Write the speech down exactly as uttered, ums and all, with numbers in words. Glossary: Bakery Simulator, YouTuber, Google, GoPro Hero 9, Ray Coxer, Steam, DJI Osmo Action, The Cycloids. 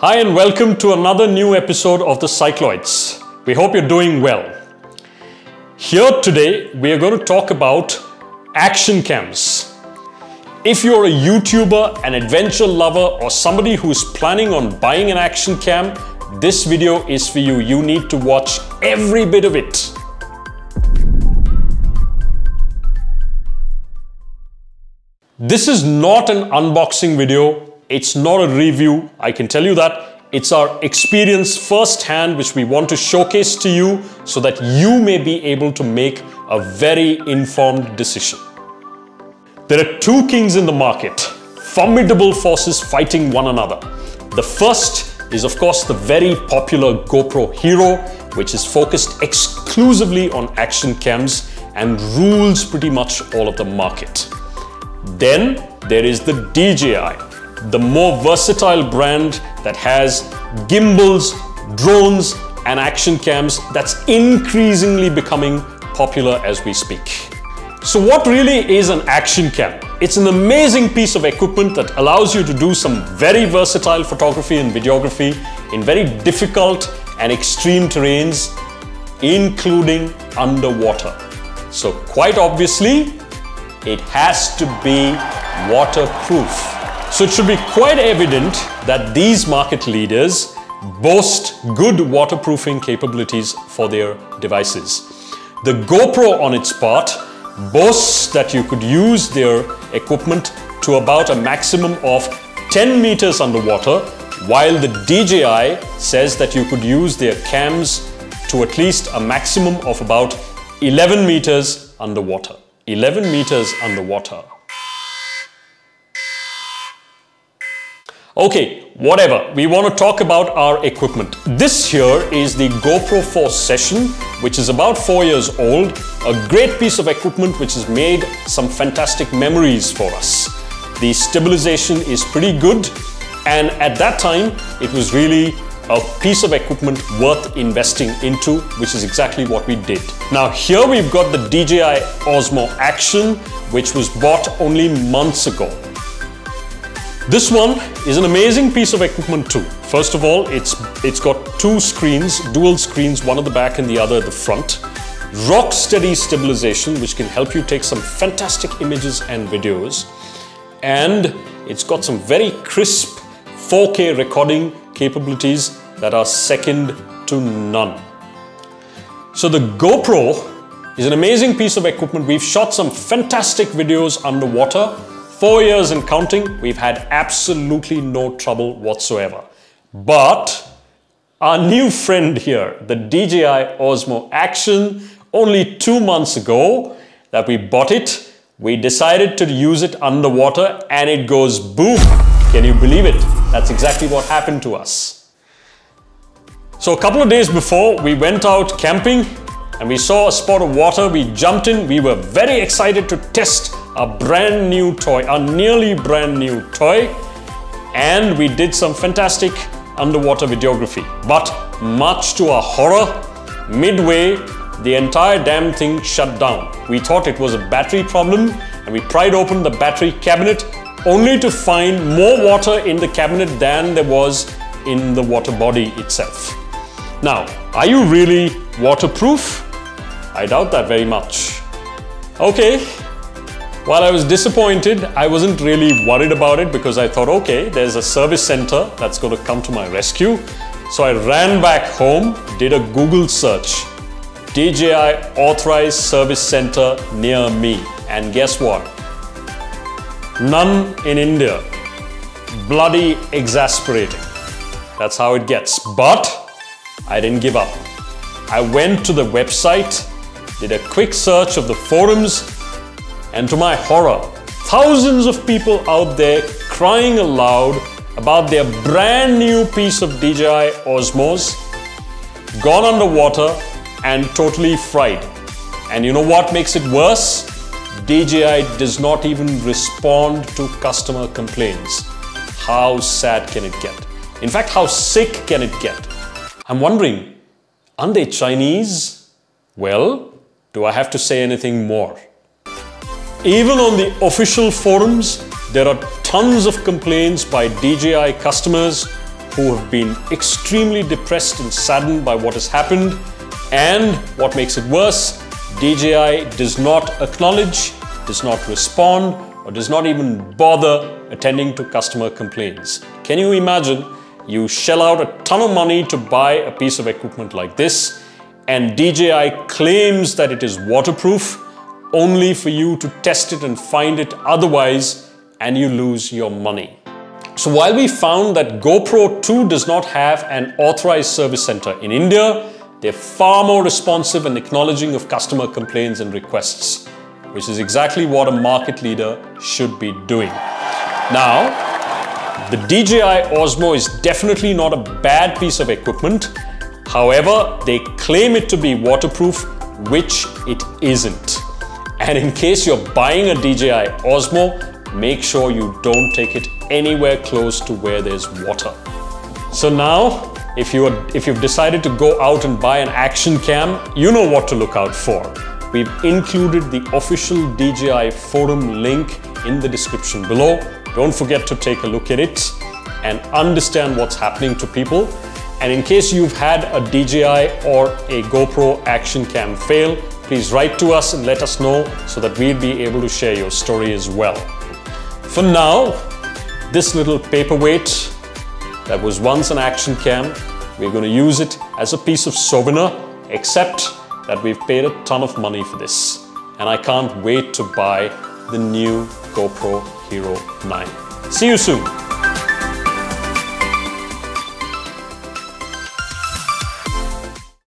Hi and welcome to another new episode of The Cycloids. We hope you're doing well. Here today we are going to talk about action cams. If you're a YouTuber, an adventure lover, or somebody who's planning on buying an action cam, this video is for you. You need to watch every bit of it. This is not an unboxing video. It's not a review, I can tell you that. It's our experience firsthand, which we want to showcase to you so that you may be able to make a very informed decision. There are two kings in the market, formidable forces fighting one another. The first is of course the very popular GoPro Hero, which is focused exclusively on action cams and rules pretty much all of the market. Then there is the D J I. The more versatile brand that has gimbals, drones, and action cams that's increasingly becoming popular as we speak. So what really is an action cam? It's an amazing piece of equipment that allows you to do some very versatile photography and videography in very difficult and extreme terrains, including underwater. So quite obviously, it has to be waterproof. So it should be quite evident that these market leaders boast good waterproofing capabilities for their devices. The GoPro on its part boasts that you could use their equipment to about a maximum of ten meters underwater, while the D J I says that you could use their cams to at least a maximum of about eleven meters underwater. eleven meters underwater. Okay, whatever, we want to talk about our equipment. This here is the GoPro four Session, which is about four years old. A great piece of equipment which has made some fantastic memories for us. The stabilization is pretty good, and at that time, it was really a piece of equipment worth investing into, which is exactly what we did. Now here we've got the D J I Osmo Action, which was bought only months ago. This one is an amazing piece of equipment too. First of all, it's, it's got two screens, dual screens, one at the back and the other at the front. Rock steady stabilization, which can help you take some fantastic images and videos. And it's got some very crisp four K recording capabilities that are second to none. So the GoPro is an amazing piece of equipment. We've shot some fantastic videos underwater. Four years and counting, we've had absolutely no trouble whatsoever. But our new friend here, the D J I Osmo Action, only two months ago that we bought it, we decided to use it underwater and it goes boom. Can you believe it? That's exactly what happened to us. So a couple of days before, we went out camping and we saw a spot of water, we jumped in, we were very excited to test our brand new toy, our nearly brand new toy, and we did some fantastic underwater videography. But much to our horror, midway, the entire damn thing shut down. We thought it was a battery problem and we pried open the battery cabinet only to find more water in the cabinet than there was in the water body itself. Now, are you really waterproof? I doubt that very much. Okay, while I was disappointed, I wasn't really worried about it because I thought, okay, there's a service center that's going to come to my rescue. So I ran back home, did a Google search, D J I Authorized Service Center near me. And guess what? None in India. Bloody exasperating. That's how it gets. But I didn't give up. I went to the website, did a quick search of the forums, and to my horror, thousands of people out there crying aloud about their brand new piece of D J I Osmos, gone underwater and totally fried. And you know what makes it worse? D J I does not even respond to customer complaints. How sad can it get? In fact, how sick can it get? I'm wondering, aren't they Chinese? Well, do I have to say anything more? Even on the official forums, There are tons of complaints by D J I customers who have been extremely depressed and saddened by what has happened. And what makes it worse, D J I does not acknowledge, does not respond, or does not even bother attending to customer complaints. Can you imagine? You shell out a ton of money to buy a piece of equipment like this, and D J I claims that it is waterproof, only for you to test it and find it otherwise, and you lose your money. So while we found that GoPro two does not have an authorized service center in India, they're far more responsive and acknowledging of customer complaints and requests, which is exactly what a market leader should be doing. Now, the D J I Osmo is definitely not a bad piece of equipment. However, they claim it to be waterproof, which it isn't. And in case you're buying a D J I Osmo, make sure you don't take it anywhere close to where there's water. So now, if, you are, if you've decided to go out and buy an action cam, you know what to look out for. We've included the official D J I forum link in the description below. Don't forget to take a look at it and understand what's happening to people. And in case you've had a D J I or a GoPro action cam fail, please write to us and let us know so that we'll be able to share your story as well. For now, this little paperweight that was once an action cam, we're going to use it as a piece of souvenir, except that we've paid a ton of money for this. And I can't wait to buy the new GoPro Hero nine. See you soon.